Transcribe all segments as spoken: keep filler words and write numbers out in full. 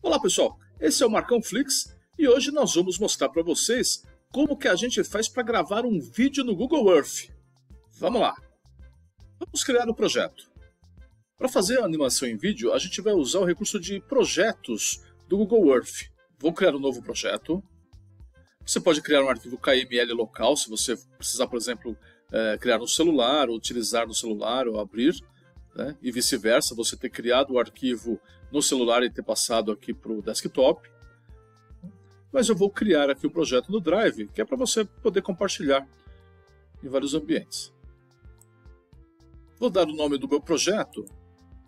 Olá pessoal, esse é o Marcão Flix e hoje nós vamos mostrar para vocês como que a gente faz para gravar um vídeo no Google Earth. Vamos lá! Vamos criar um projeto. Para fazer a animação em vídeo, a gente vai usar o recurso de projetos do Google Earth. Vou criar um novo projeto. Você pode criar um arquivo K M L local, se você precisar, por exemplo, criar no celular, ou utilizar no celular, ou abrir, né? E vice-versa, você ter criado o arquivo no celular e ter passado aqui para o desktop. Mas eu vou criar aqui o projeto no Drive, que é para você poder compartilhar em vários ambientes. Vou dar o nome do meu projeto,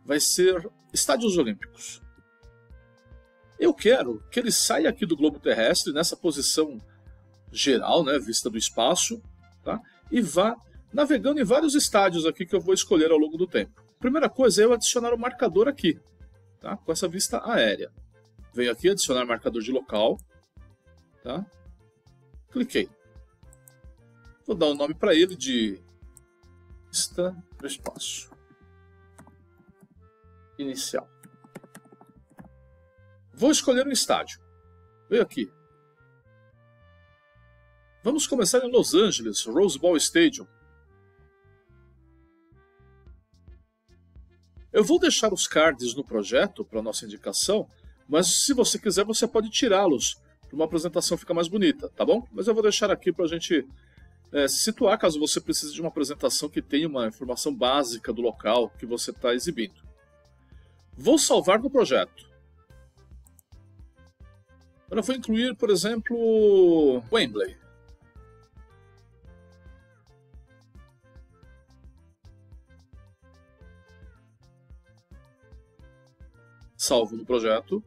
vai ser Estádios Olímpicos. Eu quero que ele saia aqui do globo terrestre, nessa posição geral, né, vista do espaço, tá? E vá navegando em vários estádios aqui que eu vou escolher ao longo do tempo. Primeira coisa é eu adicionar o marcador aqui, tá? Com essa vista aérea. Venho aqui adicionar marcador de local, tá? Cliquei. Vou dar um nome para ele de vista do espaço inicial. Vou escolher um estádio. Venho aqui. Vamos começar em Los Angeles, Rose Bowl Stadium. Eu vou deixar os cards no projeto para nossa indicação, mas se você quiser você pode tirá-los para uma apresentação ficar mais bonita, tá bom? Mas eu vou deixar aqui para a gente é, se situar caso você precise de uma apresentação que tenha uma informação básica do local que você está exibindo. Vou salvar no projeto. Agora vou incluir, por exemplo, Wembley. Salvo no projeto.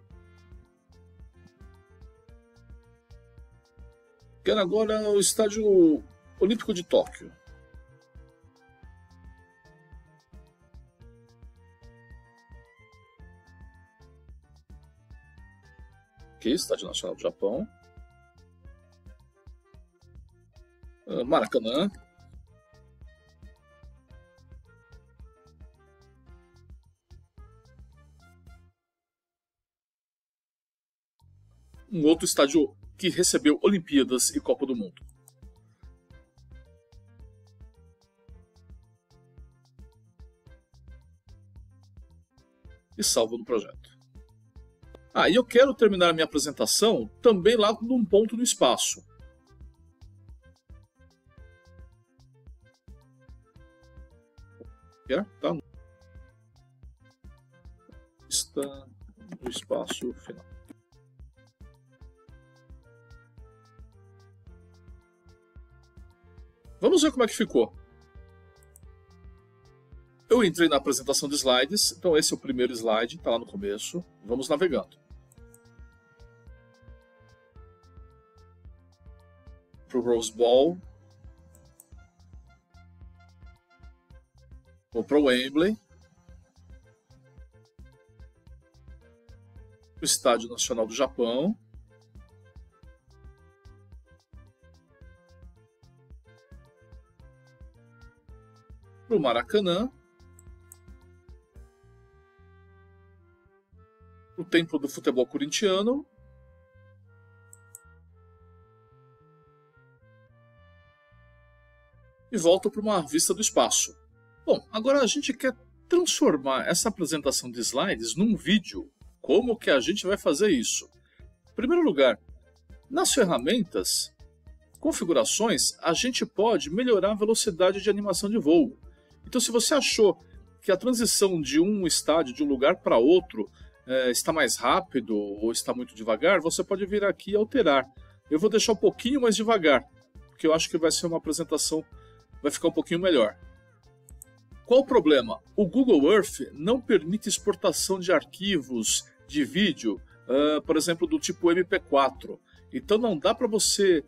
Quero agora o Estádio Olímpico de Tóquio. Aqui, Estádio Nacional do Japão. Maracanã. Um outro estádio que recebeu Olimpíadas e Copa do Mundo. E salvo no projeto. Ah, e eu quero terminar a minha apresentação também lá num ponto do espaço. É, tá. Está no espaço final. Vamos ver como é que ficou. Eu entrei na apresentação de slides, então esse é o primeiro slide, está lá no começo. Vamos navegando. Para o Rose Bowl. Vou para o Wembley. O Estádio Nacional do Japão. Para o Maracanã, o templo do futebol corintiano, e volto para uma vista do espaço. Bom, agora a gente quer transformar essa apresentação de slides num vídeo. Como que a gente vai fazer isso? Em primeiro lugar, nas ferramentas, configurações, a gente pode melhorar a velocidade de animação de voo. Então, se você achou que a transição de um estádio, de um lugar para outro, é, está mais rápido ou está muito devagar, você pode vir aqui e alterar. Eu vou deixar um pouquinho mais devagar, porque eu acho que vai ser uma apresentação, vai ficar um pouquinho melhor. Qual o problema? O Google Earth não permite exportação de arquivos de vídeo, uh, por exemplo, do tipo M P quatro. Então, não dá para você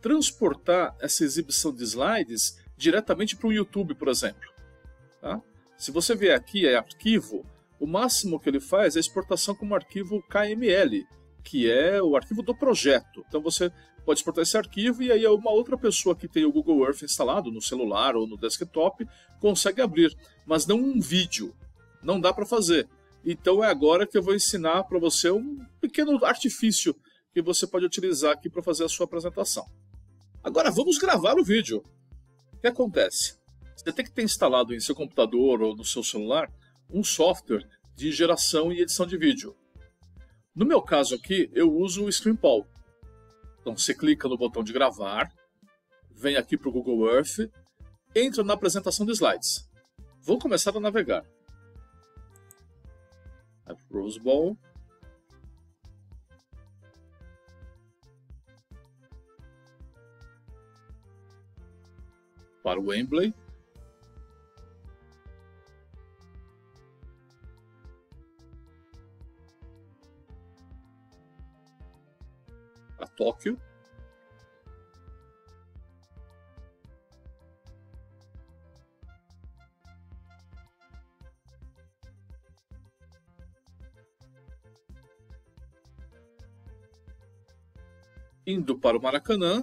transportar essa exibição de slides diretamente para o YouTube, por exemplo. Tá? Se você vier aqui, é arquivo, o máximo que ele faz é exportação como arquivo K M L, que é o arquivo do projeto. Então você pode exportar esse arquivo e aí uma outra pessoa que tem o Google Earth instalado no celular ou no desktop consegue abrir, mas não um vídeo. Não dá para fazer. Então é agora que eu vou ensinar para você um pequeno artifício que você pode utilizar aqui para fazer a sua apresentação. Agora vamos gravar o vídeo. O que acontece? Você tem que ter instalado em seu computador ou no seu celular um software de geração e edição de vídeo. No meu caso aqui, eu uso o ScreenPal. Então você clica no botão de gravar, vem aqui para o Google Earth, entra na apresentação de slides. Vou começar a navegar. Rose Bowl. Para o Wembley. Para Tóquio. Indo para o Maracanã.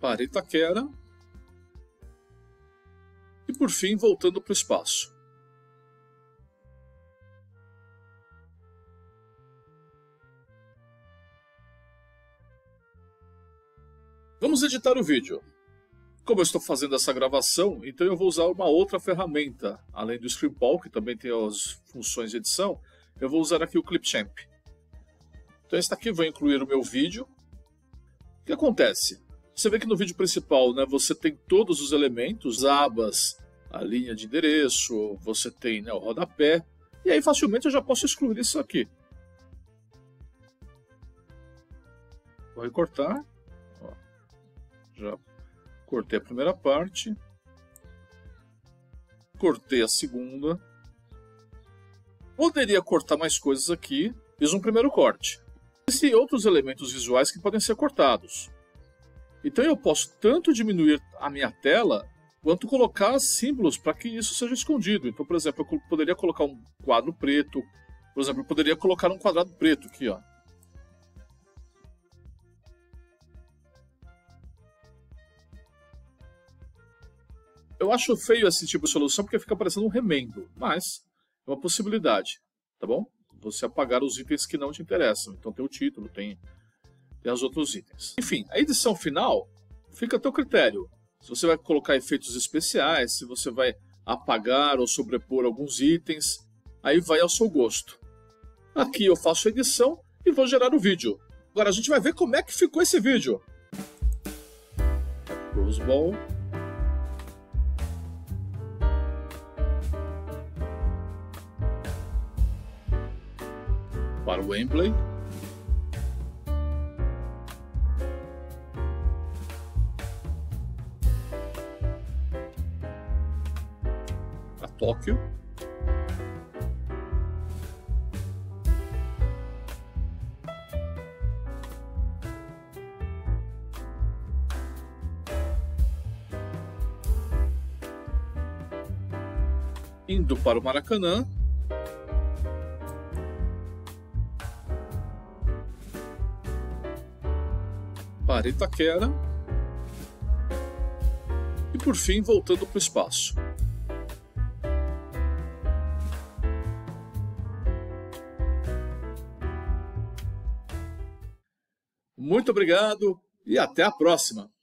Para Itaquera. E por fim, voltando para o espaço. Vamos editar o vídeo. Como eu estou fazendo essa gravação, então eu vou usar uma outra ferramenta. Além do ScreenPal, que também tem as funções de edição, eu vou usar aqui o ClipChamp. Então esse aqui vai incluir o meu vídeo. O que acontece? Você vê que no vídeo principal, né, você tem todos os elementos, abas, a linha de endereço, você tem, né, o rodapé, e aí facilmente eu já posso excluir isso aqui. Vou recortar, ó, já cortei a primeira parte, cortei a segunda, poderia cortar mais coisas aqui, fiz um primeiro corte. Existem outros elementos visuais que podem ser cortados. Então eu posso tanto diminuir a minha tela, quanto colocar símbolos para que isso seja escondido. Então, por exemplo, eu poderia colocar um quadro preto. Por exemplo, eu poderia colocar um quadrado preto aqui, ó. Eu acho feio esse tipo de solução porque fica parecendo um remendo, mas é uma possibilidade, tá bom? Você apagar os itens que não te interessam. Então tem o título, tem... e os outros itens. Enfim, a edição final fica a teu critério. Se você vai colocar efeitos especiais, se você vai apagar ou sobrepor alguns itens, aí vai ao seu gosto. Aqui eu faço a edição e vou gerar o vídeo. Agora a gente vai ver como é que ficou esse vídeo. Rose Bowl. Para o Wembley. Tóquio, indo para o Maracanã, para Itaquera e por fim voltando para o espaço. Muito obrigado e até a próxima!